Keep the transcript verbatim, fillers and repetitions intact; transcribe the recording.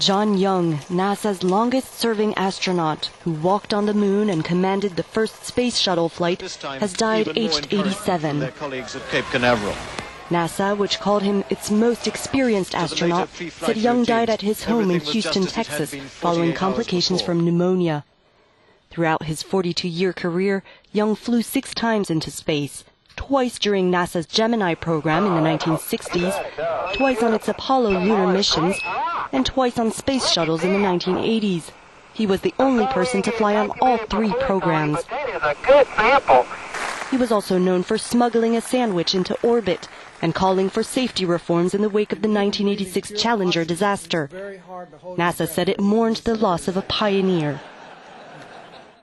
John Young, NASA's longest-serving astronaut, who walked on the moon and commanded the first space shuttle flight, has died aged eighty-seven. Their colleagues at Cape Canaveral. NASA, which called him its most experienced astronaut, said Young died at his home in Houston, Texas, following complications from pneumonia. Throughout his forty-two-year career, Young flew six times into space, twice during NASA's Gemini program in the nineteen sixties, twice on its Apollo lunar missions, and twice on space shuttles in the nineteen eighties. He was the only person to fly on all three programs. He was also known for smuggling a sandwich into orbit and calling for safety reforms in the wake of the nineteen eighty-six Challenger disaster. NASA said it mourned the loss of a pioneer.